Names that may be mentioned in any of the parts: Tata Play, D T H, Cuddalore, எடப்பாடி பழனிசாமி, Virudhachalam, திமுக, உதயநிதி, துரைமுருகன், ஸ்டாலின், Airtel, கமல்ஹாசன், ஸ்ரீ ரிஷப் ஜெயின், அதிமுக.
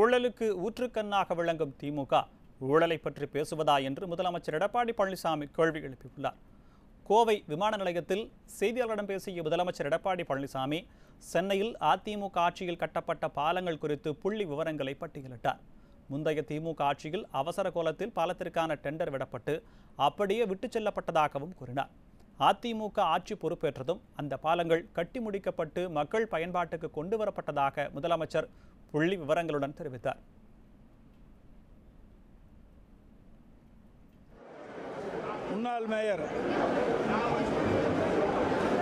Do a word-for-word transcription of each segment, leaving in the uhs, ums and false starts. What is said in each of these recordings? ஊழலுக்கு ஊற்றுக்கண்ணாக விளங்கும் திமுக ஊழலை பற்றி பேசுவதா என்று முதலமைச்சர் எடப்பாடி பழனிசாமி கேள்வி எழுப்பியுள்ளார். கோவை விமான நிலையத்தில் செய்தியாளர்களிடம் பேசிய முதலமைச்சர் எடப்பாடி பழனிசாமி சென்னையில் அதிமுக ஆட்சியில் கட்டப்பட்ட பாலங்கள் குறித்து புள்ளி விவரங்களை பட்டியலிட்டார். முந்தைய திமுக ஆட்சியில் அவசர கோலத்தில் பாலத்திற்கான டெண்டர் விடப்பட்டு அப்படியே விட்டுச் செல்லப்பட்டதாகவும் கூறினார். அதிமுக ஆட்சி பொறுப்பேற்றதும் அந்த பாலங்கள் கட்டி முடிக்கப்பட்டு மக்கள் பயன்பாட்டுக்கு கொண்டு வரப்பட்டதாக முதலமைச்சர் புள்ளி விவரங்களுடன் தெரிவித்தார். முன்னாள் மேயர்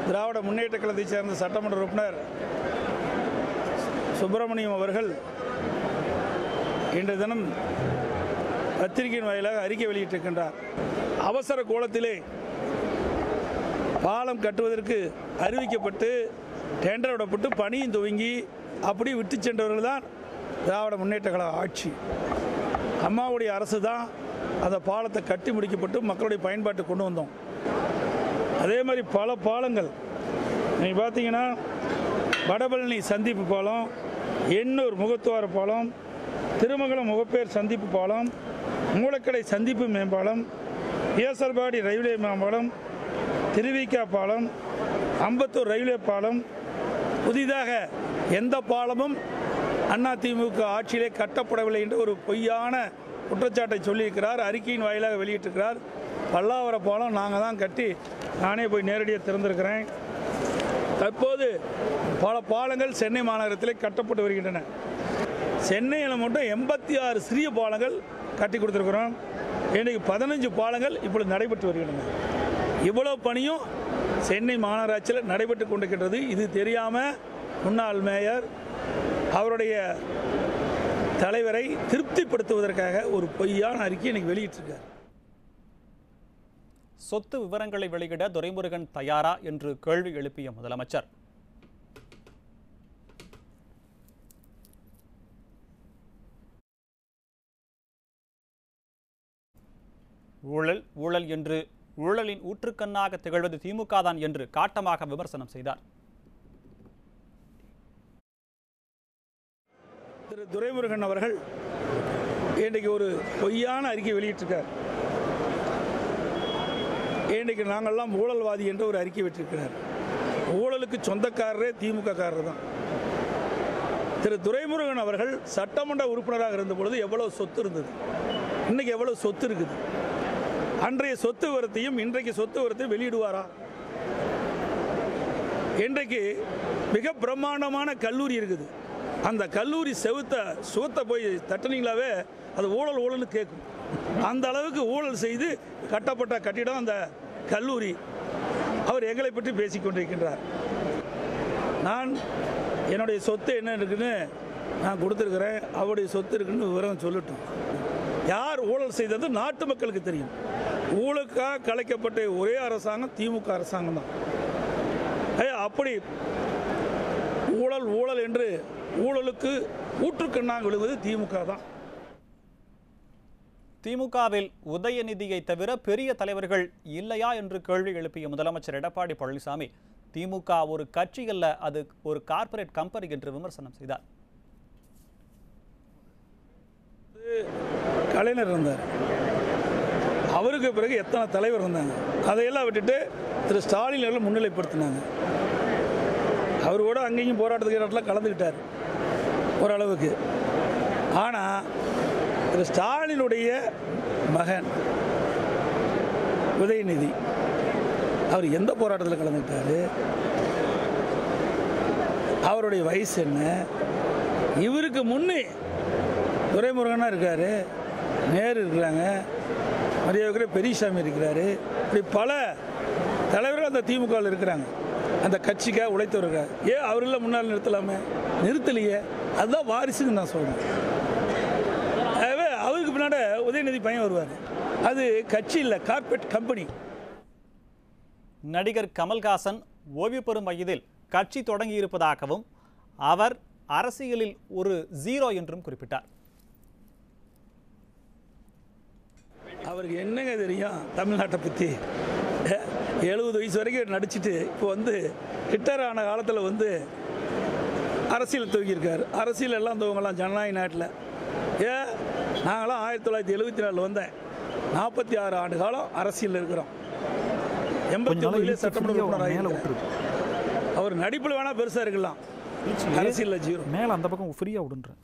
திராவிட முன்னேற்ற கழகத்தைச் சேர்ந்த சட்டமன்ற உறுப்பினர் சுப்பிரமணியம் அவர்கள் இன்று தினம் பத்திரிகையின் வாயிலாக அறிக்கை வெளியிட்டிருக்கின்றார். அவசர கோலத்திலே பாலம் கட்டுவதற்கு அறிவிக்கப்பட்டு டெண்டர் விடப்பட்டு பணியும் துவங்கி அப்படி விட்டு சென்றவர்கள் தான் திராவிட முன்னேற்ற கழக ஆட்சி. அம்மாவுடைய அரசு தான் அந்த பாலத்தை கட்டி முடிக்கப்பட்டு மக்களுடைய பயன்பாட்டை கொண்டு வந்தோம். அதே மாதிரி பல பாலங்கள் நீங்கள் பார்த்தீங்கன்னா வடபழனி சந்திப்பு பாலம், எண்ணூர் முகத்துவார பாலம், திருமங்கலம் முகப்பேர் சந்திப்பு பாலம், மூலக்கடை சந்திப்பு மேம்பாலம், ஏசர்பாடி ரயில்வே மேம்பாலம், திருவிக்கா பாலம், அம்பத்தூர் ரயில்வே பாலம், புதிதாக எந்த பாலமும் அதிமுக ஆட்சியிலே கட்டப்படவில்லை என்று ஒரு பொய்யான குற்றச்சாட்டை சொல்லியிருக்கிறார். அறிக்கையின் வாயிலாக வெளியிட்டிருக்கிறார். பல்லாவர பாலம் நாங்கள் தான் கட்டி நானே போய் நேரடியாக திறந்திருக்கிறேன். தற்போது பல பாலங்கள் சென்னை மாநகரத்திலே கட்டப்பட்டு வருகின்றன. சென்னையில் மட்டும் எண்பத்தி ஆறு சிறிய பாலங்கள் கட்டி கொடுத்துருக்குறோம். இன்றைக்கு பதினஞ்சு பாலங்கள் இப்பொழுது நடைபெற்று வருகின்றன. இவ்வளோ பணியும் சென்னை மாநகராட்சியில் நடைபெற்று கொண்டிருக்கின்றது. இது தெரியாமல் முன்னாள் மேயர் அவருடைய தலைவரை திருப்திப்படுத்துவதற்காக ஒரு பொய்யான அறிக்கை இன்னைக்கு வெளியிட்டிருக்கார். சொத்து விவரங்களை வெளியிட துரைமுருகன் தயாரா என்று கேள்வி எழுப்பிய முதலமைச்சர் ஊழல் ஊழல் என்று ஊழலின் ஊற்றுக்கண்ணாக திகழ்வது திமுக தான் என்று காட்டமாக விமர்சனம் செய்தார். திரு துரைமுருகன் அவர்கள் இன்றைக்கு ஒரு பொய்யான அறிக்கை வெளியிட்டிருக்கார். இன்றைக்கு நாங்கள்லாம் ஊழல்வாதி என்று ஒரு அறிக்கை விட்டிருக்கிறார். ஊழலுக்கு சொந்தக்காரரே திமுக காரர் தான். திரு துரைமுருகன் அவர்கள் சட்டமன்ற உறுப்பினராக இருந்தபொழுது எவ்வளவு சொத்து இருந்தது, இன்னைக்கு எவ்வளவு சொத்து இருக்குது, அன்றைய சொத்து விவரத்தையும் இன்றைக்கு சொத்து விவரத்தையும் வெளியிடுவாரா? இன்றைக்கு மிக பிரம்மாண்டமான கல்லூரி இருக்குது. அந்த கல்லூரி செவுத்த சுகத்தை போய் தட்டினீங்களாவே அது ஊழல் ஊழல்னு கேட்கும். அந்த அளவுக்கு ஊழல் செய்து கட்டப்பட்ட கட்டிடம் அந்த கல்லூரி. அவர் எங்களை பற்றி பேசிக்கொண்டிருக்கின்றார். நான் என்னுடைய சொத்து என்ன இருக்குன்னு நான் கொடுத்துருக்கிறேன். அவருடைய சொத்து இருக்குன்னு விவரம் சொல்லட்டும். யார் ஊழல் செய்தது நாட்டு மக்களுக்கு தெரியும். ஊழலுக்காக கலைக்கப்பட்ட ஒரே அரசாங்கம் திமுக அரசாங்கம் தான். அப்படி ஊழல் ஊழல் என்று ஊழலுக்கு ஊற்றுக்கண்ணாக விழுவது திமுக தான். திமுகவில் உதயநிதியை தவிர பெரிய தலைவர்கள் இல்லையா என்று கேள்வி எழுப்பிய முதலமைச்சர் எடப்பாடி பழனிசாமி திமுக ஒரு கட்சி அல்ல, அது ஒரு கார்ப்பரேட் கம்பெனி என்று விமர்சனம் செய்தார். கலைஞர் இருந்தார், அவருக்கு பிறகு எத்தனை தலைவர் இருந்தாங்க, அதையெல்லாம் விட்டுட்டு திரு ஸ்டாலின் அவர்கள் முன்னிலைப்படுத்தினாங்க. அவர் கூட அங்கேயும் போராட்டத்துக்கு கலந்துக்கிட்டார் ஓரளவுக்கு. ஆனால் திரு ஸ்டாலினுடைய மகன் உதயநிதி அவர் எந்த போராட்டத்தில் கலந்துக்கிட்டார், அவருடைய வயசு என்ன, இவருக்கு முன்னே துரைமுருகனாக இருக்காரு, நேரு இருக்கிறாங்க, மரியாதை பெரியசாமி இருக்கிறாரு, இப்படி பல தலைவர்கள் அந்த திமுகவில் இருக்கிறாங்க. அந்த கட்சிக்காக உழைத்தவர்கள் ஏன் அவர்கள் முன்னால் நிறுத்தலாமே, நிறுத்தலையே. அதுதான் வாரிசுன்னு நான் சொல்கிறேன். ஆகவே அவருக்கு பின்னாடி உதயநிதி பையன் வருவார். அது கட்சி இல்லை, கார்ப்பரேட் கம்பெனி. நடிகர் கமல்ஹாசன் ஓய்வு பெறும் வயதில் கட்சி தொடங்கியிருப்பதாகவும் அவர் அரசியலில் ஒரு ஜீரோ என்றும் குறிப்பிட்டார். அவருக்கு என்னங்க தெரியும் தமிழ்நாட்டை பற்றி? எழுபது வயசு வரைக்கும் நடிச்சுட்டு இப்போ வந்து ஹிட்டர் ஆன காலத்தில் வந்து அரசியல் தூக்கியிருக்காரு. அரசியல் எல்லாம் தூங்கலாம் ஜனநாயக நாட்டில். ஏ நாங்களாம் ஆயிரத்தி தொள்ளாயிரத்தி எழுபத்தி நாலில் வந்தேன், நாற்பத்தி ஆறு ஆண்டு காலம் அரசியல் இருக்கிறோம். எண்பத்தி ஒன்பதுலேயே சட்டமன்ற உறுப்பினராக. அவர் நடிப்பில் வேணால் பெருசாக இருக்கலாம், அரசியலில் ஜீரோ. மேலே அந்த பக்கம் ஃப்ரீயாக விடுன்றேன்.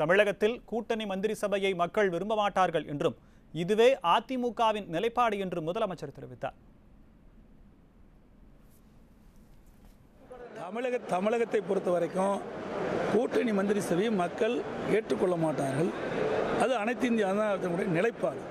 தமிழகத்தில் கூட்டணி மந்திரி சபையை மக்கள் விரும்ப மாட்டார்கள் என்றும் இதுவே அதிமுகவின் நிலைப்பாடு என்றும் முதலமைச்சர் தெரிவித்தார். தமிழக தமிழகத்தை பொறுத்த வரைக்கும் கூட்டணி மந்திரி சபையை மக்கள் ஏற்றுக்கொள்ள மாட்டார்கள். அது அனைத்து இந்திய அண்ணா திராவிட நிலைப்பாடு.